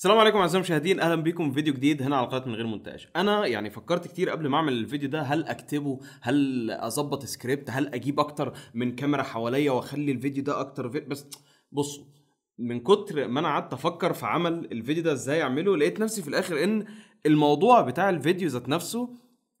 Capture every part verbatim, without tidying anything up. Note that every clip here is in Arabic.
السلام عليكم اعزائي المشاهدين، اهلا بكم في فيديو جديد هنا على قناه من غير مونتاج. انا يعني فكرت كتير قبل ما اعمل الفيديو ده، هل اكتبه، هل اظبط سكريبت، هل اجيب اكتر من كاميرا حواليا واخلي الفيديو ده اكتر في... بس بصوا، من كتر ما انا قعدت افكر في عمل الفيديو ده ازاي اعمله، لقيت نفسي في الاخر ان الموضوع بتاع الفيديو ذات نفسه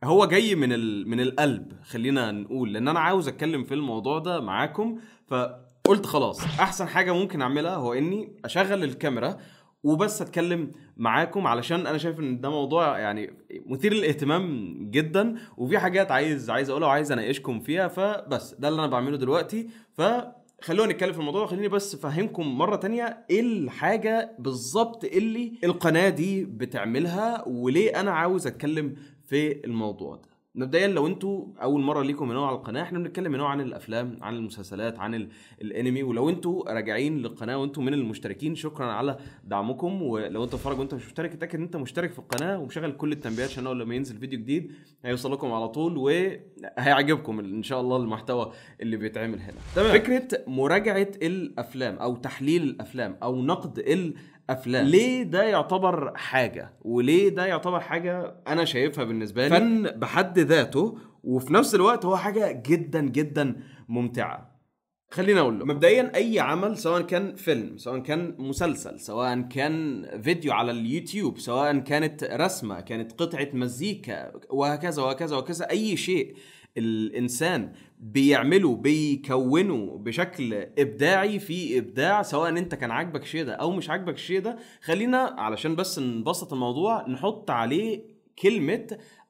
هو جاي من ال... من القلب، خلينا نقول، لان انا عاوز اتكلم في الموضوع ده معاكم. فقلت خلاص احسن حاجه ممكن اعملها هو اني اشغل الكاميرا وبس اتكلم معاكم، علشان انا شايف ان ده موضوع يعني مثير للاهتمام جدا، وفي حاجات عايز عايز اقولها وعايز اناقشكم فيها. فبس ده اللي انا بعمله دلوقتي، فخلونا نتكلم في الموضوع. خليني بس افهمكم مره تانية ايه الحاجه بالظبط اللي القناه دي بتعملها وليه انا عاوز اتكلم في الموضوع ده. مبدئيا لو انتوا اول مره ليكم هنا على القناه، احنا بنتكلم هنا عن الافلام، عن المسلسلات، عن الانمي. ولو انتوا راجعين للقناه وانتوا من المشتركين، شكرا على دعمكم. ولو انت بتتفرج وانت مش مشترك، اتاكد ان انت مشترك في القناه ومشغل كل التنبيهات عشان لما ينزل فيديو جديد هيوصل لكم على طول، وهيعجبكم ان شاء الله المحتوى اللي بيتعمل هنا. تمام. فكره مراجعه الافلام او تحليل الافلام او نقد ال أفلام. ليه ده يعتبر حاجة، وليه ده يعتبر حاجة أنا شايفها بالنسبة لي فن بحد ذاته، وفي نفس الوقت هو حاجة جدا جدا ممتعة. خلينا أقول لك مبدئيا، أي عمل سواء كان فيلم، سواء كان مسلسل، سواء كان فيديو على اليوتيوب، سواء كانت رسمة، كانت قطعة مزيكا، وهكذا وهكذا وهكذا، أي شيء الإنسان بيعمله بيكونه بشكل إبداعي في إبداع، سواء أنت كان عاجبك شيء ده أو مش عاجبك شيء ده. خلينا علشان بس نبسط الموضوع نحط عليه كلمة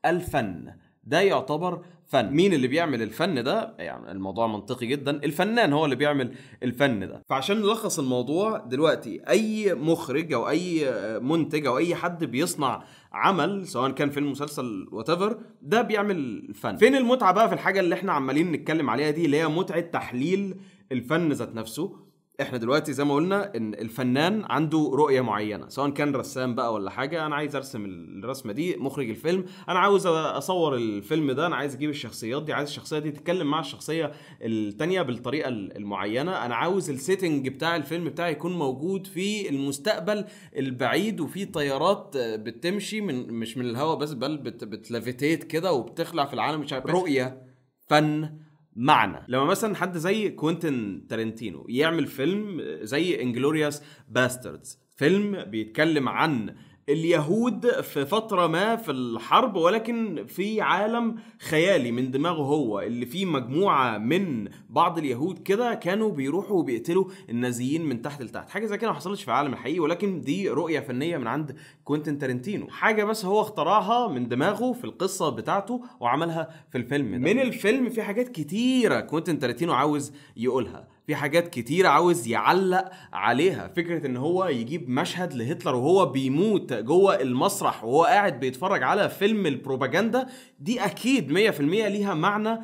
الفن. ده يعتبر فن. مين اللي بيعمل الفن ده؟ يعني الموضوع منطقي جدا، الفنان هو اللي بيعمل الفن ده. فعشان نلخص الموضوع دلوقتي، اي مخرج او اي منتج او اي حد بيصنع عمل، سواء كان فيلم، مسلسل، whatever، ده بيعمل الفن. فين المتعة بقى في الحاجة اللي احنا عمالين نتكلم عليها دي، اللي هي متعة تحليل الفن ذات نفسه؟ احنا دلوقتي زي ما قلنا ان الفنان عنده رؤيه معينه، سواء كان رسام بقى ولا حاجه، انا عايز ارسم الرسمه دي، مخرج الفيلم انا عاوز اصور الفيلم ده، انا عايز اجيب الشخصيات دي، عايز الشخصيه دي تتكلم مع الشخصيه الثانيه بالطريقه المعينه، انا عاوز السيتنج بتاع الفيلم بتاعي يكون موجود في المستقبل البعيد، وفي طيارات بتمشي من مش من الهواء بس، بل بتلافيتيت كده وبتخلع في العالم، مش عارف. رؤيه، فن، معنى. لما مثلا حد زي كوينتين تارنتينو يعمل فيلم زي انجلوريوس باستردز، فيلم بيتكلم عن اليهود في فترة ما في الحرب، ولكن في عالم خيالي من دماغه هو، اللي فيه مجموعة من بعض اليهود كده كانوا بيروحوا وبيقتلوا النازيين من تحت لتحت. حاجة زي كده ما حصلتش في العالم الحقيقي، ولكن دي رؤية فنية من عند كوينتين تارنتينو، حاجة بس هو اخترعها من دماغه في القصة بتاعته وعملها في الفيلم ده. من الفيلم في حاجات كتيرة كوينتين تارنتينو عاوز يقولها، في حاجات كتيرة عاوز يعلق عليها. فكرة ان هو يجيب مشهد لهتلر وهو بيموت جوه المسرح وهو قاعد بيتفرج على فيلم البروباجندا، دي اكيد مية في المية ليها معنى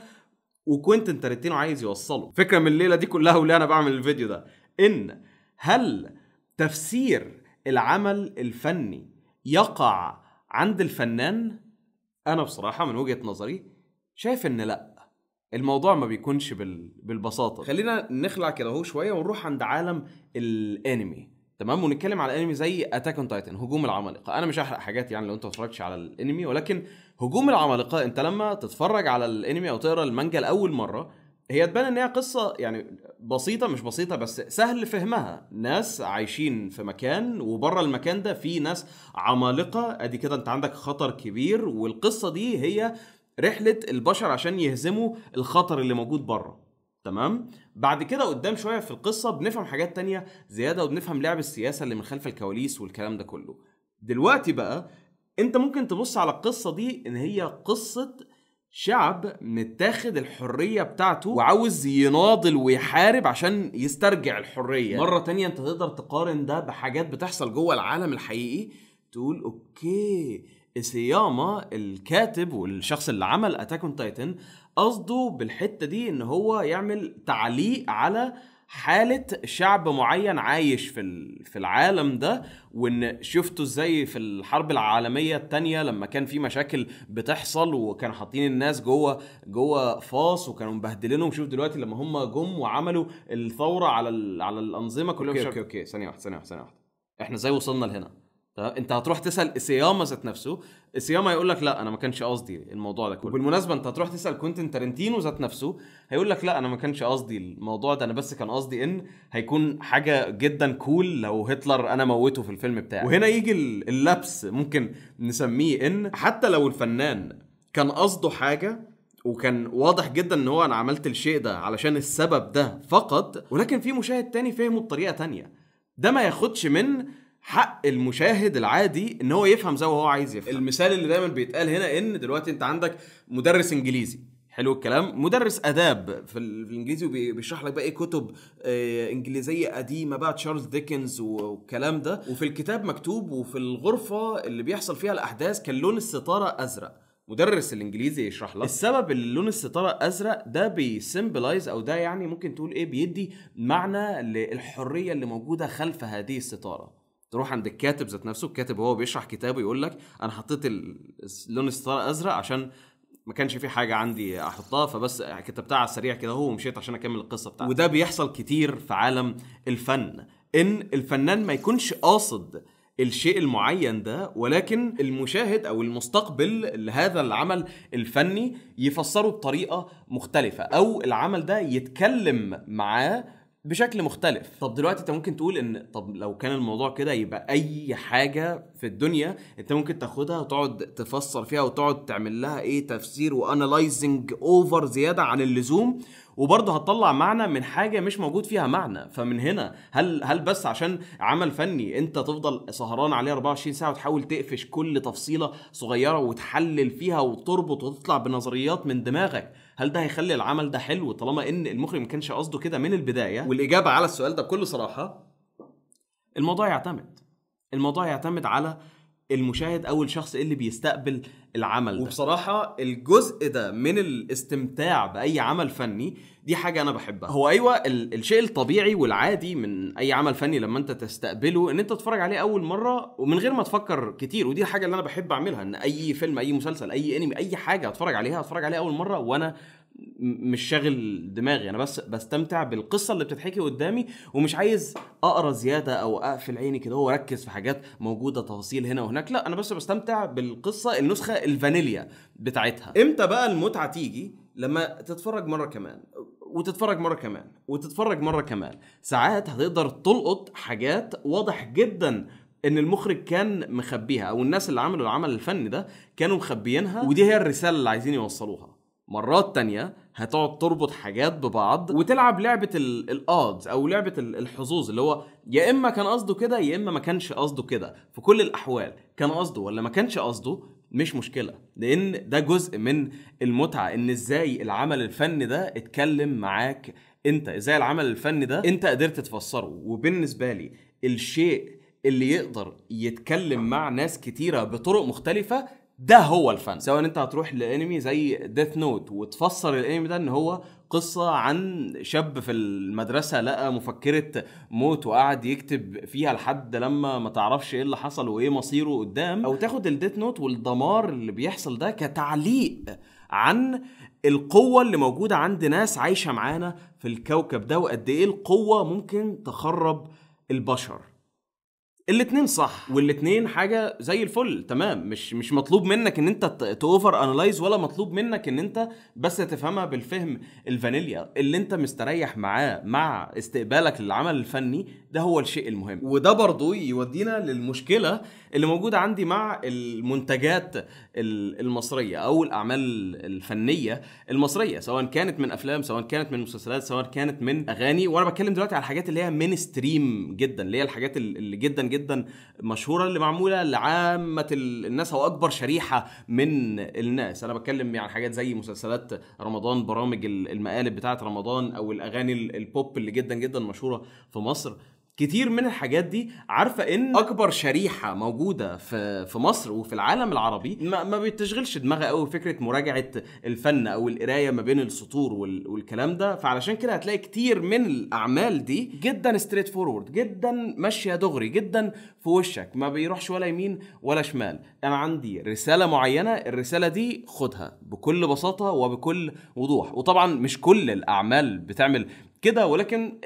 وكوينتين تارنتينو عايز يوصله. فكرة من الليلة دي كلها واللي انا بعمل الفيديو ده، ان هل تفسير العمل الفني يقع عند الفنان؟ انا بصراحة من وجهة نظري شايف ان لا، الموضوع ما بيكونش بالبساطه. خلينا نخلع كده اهو شويه ونروح عند عالم الانمي، تمام، ونتكلم على الانمي زي اتاك اون تايتن، هجوم العمالقه. انا مش هحرق حاجات يعني لو انت ما اتفرجتش على الانمي، ولكن هجوم العمالقه انت لما تتفرج على الانمي او تقرا المانجا لاول مره، هي تبان ان هي قصه يعني بسيطه، مش بسيطه بس سهل فهمها، ناس عايشين في مكان وبره المكان ده في ناس عمالقه، ادي كده انت عندك خطر كبير، والقصه دي هي رحلة البشر عشان يهزموا الخطر اللي موجود بره، تمام؟ بعد كده قدام شوية في القصة بنفهم حاجات تانية زيادة، وبنفهم لعب السياسة اللي من خلف الكواليس والكلام ده كله. دلوقتي بقى انت ممكن تبص على القصة دي ان هي قصة شعب متاخد الحرية بتاعته وعاوز يناضل ويحارب عشان يسترجع الحرية. مرة تانية انت تقدر تقارن ده بحاجات بتحصل جوه العالم الحقيقي، تقول اوكي، سياما الكاتب والشخص اللي عمل اتاك اون تايتن قصده بالحته دي ان هو يعمل تعليق على حاله شعب معين عايش في في العالم ده، وان شفته ازاي في الحرب العالميه الثانيه لما كان في مشاكل بتحصل وكانوا حاطين الناس جوه جوه فاس وكانوا مبهدلينهم. شوف دلوقتي لما هم جم وعملوا الثوره على على الانظمه كلهم. اوكي اوكي ثانيه واحده ثانيه واحده ثانيه واحده، احنا ازاي وصلنا لهنا؟ انت هتروح تسال سياما ذات نفسه، سياما هيقول لك لا انا ما كانش قصدي الموضوع ده كله. بالمناسبه انت هتروح تسال كوينتين تارنتينو ذات نفسه هيقول لك لا انا ما كانش قصدي الموضوع ده، انا بس كان قصدي ان هيكون حاجه جدا كول لو هتلر انا موته في الفيلم بتاعي. وهنا يجي اللبس، ممكن نسميه ان حتى لو الفنان كان قصده حاجه وكان واضح جدا ان هو انا عملت الشيء ده علشان السبب ده فقط، ولكن في مشاهد تاني فهمه بطريقه تانيه، ده ما ياخدش من حق المشاهد العادي ان هو يفهم زي ما هو عايز يفهم. المثال اللي دايما بيتقال هنا ان دلوقتي انت عندك مدرس انجليزي، حلو الكلام، مدرس اداب في الانجليزي وبيشرح لك بقى ايه كتب آه انجليزيه قديمه بقى، تشارلز ديكنز والكلام ده، وفي الكتاب مكتوب وفي الغرفه اللي بيحصل فيها الاحداث كان لون الستاره ازرق، مدرس الانجليزي يشرح لك السبب اللي لون الستاره ازرق ده بيسمبلايز، او ده يعني ممكن تقول ايه، بيدي معنى للحريه اللي موجوده خلف هذه الستاره. تروح عند الكاتب ذات نفسه، الكاتب هو بيشرح كتابه يقول لك انا حطيت لون الستاره ازرق عشان ما كانش في حاجه عندي احطها، فبس كتبتها على السريع كده هو ومشيت عشان اكمل القصه بتاعتي. وده بيحصل كتير في عالم الفن، ان الفنان ما يكونش قاصد الشيء المعين ده، ولكن المشاهد او المستقبل لهذا العمل الفني يفسره بطريقه مختلفه، او العمل ده يتكلم معاه بشكل مختلف. طب دلوقتي انت ممكن تقول ان طب لو كان الموضوع كده يبقى اي حاجه في الدنيا انت ممكن تاخدها وتقعد تفسر فيها وتقعد تعمل لها ايه، تفسير وانالايزنج اوفر زياده عن اللزوم، وبرضه هتطلع معنى من حاجه مش موجود فيها معنى. فمن هنا هل هل بس عشان عمل فني انت تفضل سهران عليه أربعة وعشرين ساعة وتحاول تقفش كل تفصيله صغيره وتحلل فيها وتربط وتطلع بنظريات من دماغك، هل ده هيخلي العمل ده حلو طالما ان المخرج ما كانش قصده كده من البدايه؟ والاجابه على السؤال ده بكل صراحه، الموضوع يعتمد الموضوع يعتمد على المشاهد او الشخص اللي بيستقبل العمل ده. وبصراحه الجزء ده من الاستمتاع باي عمل فني دي حاجه انا بحبها. هو ايوه الشيء الطبيعي والعادي من اي عمل فني لما انت تستقبله ان انت تتفرج عليه اول مره ومن غير ما تفكر كتير، ودي الحاجه اللي انا بحب اعملها، ان اي فيلم اي مسلسل اي انمي اي حاجه اتفرج عليها اتفرج عليها اول مره وانا مش شاغل دماغي، انا بس بستمتع بالقصه اللي بتتحكي قدامي ومش عايز اقرا زياده او اقفل عيني كده هو ركز في حاجات موجوده تفاصيل هنا وهناك، لا انا بس بستمتع بالقصه النسخه الفانيليا بتاعتها. امتى بقى المتعه تيجي؟ لما تتفرج مره كمان وتتفرج مره كمان وتتفرج مره كمان. ساعات هتقدر تلقط حاجات واضح جدا ان المخرج كان مخبيها او الناس اللي عملوا العمل الفني ده كانوا مخبيينها، ودي هي الرساله اللي عايزين يوصلوها. مرات تانية هتقعد تربط حاجات ببعض وتلعب لعبة الأودز أو لعبة الحظوظ، اللي هو يا إما كان قصده كده يا إما ما كانش قصده كده، في كل الأحوال كان قصده ولا ما كانش قصده مش مشكلة، لأن ده جزء من المتعة، إن إزاي العمل الفني ده اتكلم معاك أنت، إزاي العمل الفني ده أنت قدرت تفسره. وبالنسبة لي الشيء اللي يقدر يتكلم مع ناس كتيرة بطرق مختلفة ده هو الفن. سواء انت هتروح لانمي زي ديث نوت وتفسر الانمي ده ان هو قصه عن شاب في المدرسه لقى مفكره موت وقعد يكتب فيها لحد لما ما تعرفش ايه اللي حصل وايه مصيره قدام، او تاخد الديث نوت والدمار اللي بيحصل ده كتعليق عن القوه اللي موجوده عند ناس عايشه معانا في الكوكب ده وقد ايه القوه ممكن تخرب البشر. الاتنين صح والاتنين حاجه زي الفل، تمام، مش مش مطلوب منك ان انت تاوفر انالايز ولا مطلوب منك ان انت بس تفهمها بالفهم الفانيليا. اللي انت مستريح معاه مع استقبالك للعمل الفني ده هو الشيء المهم. وده برضو يودينا للمشكله اللي موجوده عندي مع المنتجات المصريه او الاعمال الفنيه المصريه، سواء كانت من افلام سواء كانت من مسلسلات سواء كانت من اغاني، وانا بتكلم دلوقتي على الحاجات اللي هي مينستريم جدا، اللي هي الحاجات اللي جدا جدا مشهوره اللي معموله لعامه الناس او اكبر شريحه من الناس. انا بتكلم عن يعني حاجات زي مسلسلات رمضان، برامج المقالب بتاعه رمضان، او الاغاني البوب اللي جدا جدا مشهوره في مصر. كتير من الحاجات دي عارفه ان اكبر شريحه موجوده في في مصر وفي العالم العربي ما, ما بتشغلش دماغها قوي فكره مراجعه الفن او القرايه ما بين السطور وال والكلام ده، فعلشان كده هتلاقي كتير من الاعمال دي جدا ستريت فورورد، جدا ماشيه دغري، جدا في وشك، ما بيروحش ولا يمين ولا شمال. انا عندي رساله معينه، الرساله دي خدها بكل بساطه وبكل وضوح. وطبعا مش كل الاعمال بتعمل كده، ولكن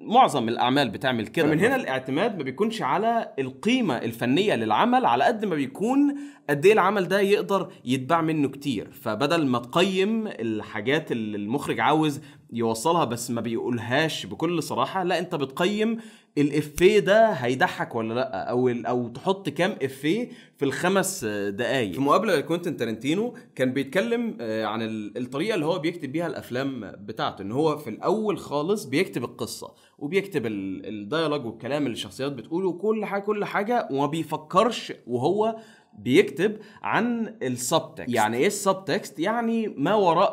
معظم الاعمال بتعمل كده. من هنا الاعتماد ما بيكونش على القيمه الفنيه للعمل على قد ما بيكون قد ايه العمل ده يقدر يتباع منه كتير. فبدل ما تقيم الحاجات اللي المخرج عاوز يوصلها بس ما بيقولهاش بكل صراحه، لا انت بتقيم الافيه ده هيضحك ولا لا، او او تحط كام افيه في الخمس دقايق. في مقابله لكوينتين تارنتينو كان بيتكلم عن الطريقه اللي هو بيكتب بيها الافلام بتاعته، ان هو في الاول خالص بيكتب القصه وبيكتب الديالوج والكلام اللي الشخصيات بتقوله وكل حاجه كل حاجه، وما بيفكرش وهو بيكتب عن السبتكست. يعني ايه السبتكست؟ يعني ما وراء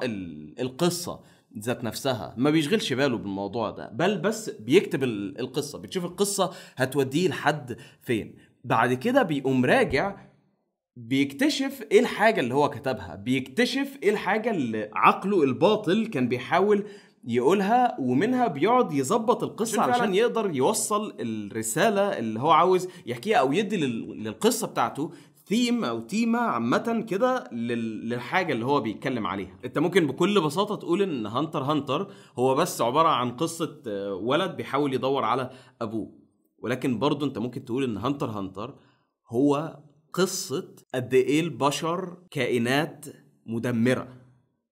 القصه ذات نفسها، ما بيشغلش باله بالموضوع ده، بل بس بيكتب القصة، بتشوف القصة هتوديه لحد فين. بعد كده بيقوم راجع بيكتشف ايه الحاجة اللي هو كتبها، بيكتشف ايه الحاجة اللي عقله الباطل كان بيحاول يقولها، ومنها بيقعد يظبط القصة علشان يقدر يوصل الرسالة اللي هو عاوز يحكيها، او يدي للقصة بتاعته ثيم او تيمه عامه كده للحاجه اللي هو بيتكلم عليها. انت ممكن بكل بساطه تقول ان هانتر هانتر هو بس عباره عن قصه ولد بيحاول يدور على ابوه، ولكن برضه انت ممكن تقول ان هانتر هانتر هو قصه قد ايه البشر كائنات مدمره،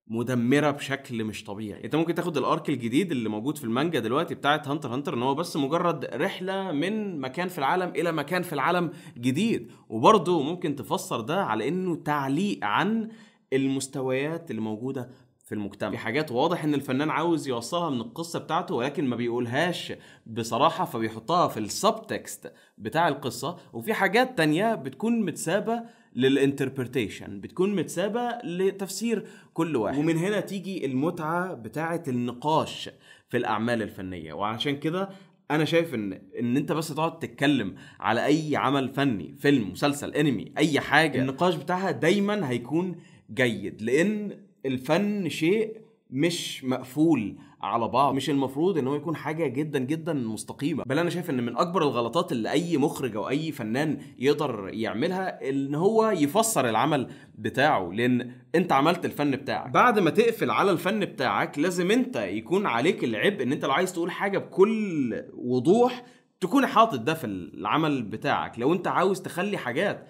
مدمره بشكل مش طبيعي. انت ممكن تاخد الارك الجديد اللي موجود في المانجا دلوقتي بتاعت هانتر هانتر، ان هو بس مجرد رحله من مكان في العالم الى مكان في العالم جديد، وبرضه ممكن تفسر ده على انه تعليق عن المستويات اللي موجوده في المجتمع. في حاجات واضح ان الفنان عاوز يوصلها من القصه بتاعته، ولكن ما بيقولهاش بصراحه فبيحطها في السبتكست بتاع القصه، وفي حاجات تانية بتكون متسابه للانتربريتيشن، بتكون متسابه لتفسير كل واحد. ومن هنا تيجي المتعه بتاعه النقاش في الاعمال الفنيه. وعشان كده انا شايف ان ان انت بس تقعد تتكلم على اي عمل فني، فيلم، مسلسل، انمي، اي حاجه، النقاش بتاعها دايما هيكون جيد، لان الفن شيء مش مقفول على بعض، مش المفروض ان هو يكون حاجه جدا جدا مستقيمه. بل انا شايف ان من اكبر الغلطات اللي اي مخرج او اي فنان يقدر يعملها ان هو يفسر العمل بتاعه، لان انت عملت الفن بتاعك. بعد ما تقفل على الفن بتاعك لازم انت يكون عليك العبء ان انت لو عايز تقول حاجه بكل وضوح تكون حاطط ده في العمل بتاعك. لو انت عاوز تخلي حاجات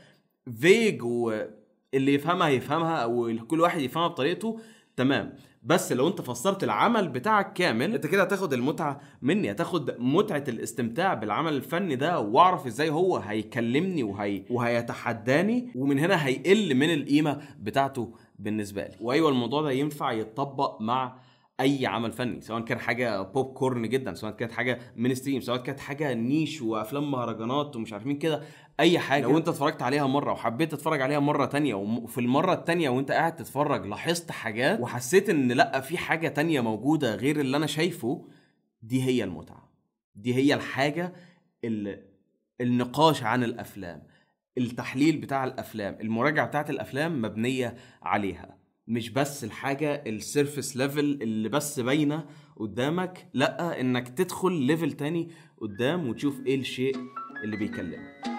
فيج واللي يفهمها يفهمها او كل واحد يفهمها بطريقته، تمام، بس لو انت فسرت العمل بتاعك كامل انت كده هتاخد المتعه مني، هتاخد متعه الاستمتاع بالعمل الفني ده، واعرف ازاي هو هيكلمني وهي وهيتحداني، ومن هنا هيقل من القيمه بتاعته بالنسبه لي. وايوه الموضوع ده ينفع يتطبق مع اي عمل فني، سواء كان حاجه بوب كورن جدا، سواء كانت حاجه مينستريم، سواء كانت حاجه نيش وافلام مهرجانات ومش عارفين كده، اي حاجه لو انت اتفرجت عليها مره وحبيت تتفرج عليها مره تانية، وفي المره التانية وانت قاعد تتفرج لاحظت حاجات وحسيت ان لا في حاجه تانية موجوده غير اللي انا شايفه، دي هي المتعه، دي هي الحاجه اللي النقاش عن الافلام، التحليل بتاع الافلام، المراجعه بتاعت الافلام مبنيه عليها، مش بس الحاجة السيرفس ليفل اللي بس باينة قدامك، لأ انك تدخل ليفل تاني قدام وتشوف ايه الشيء اللي بيكلمك.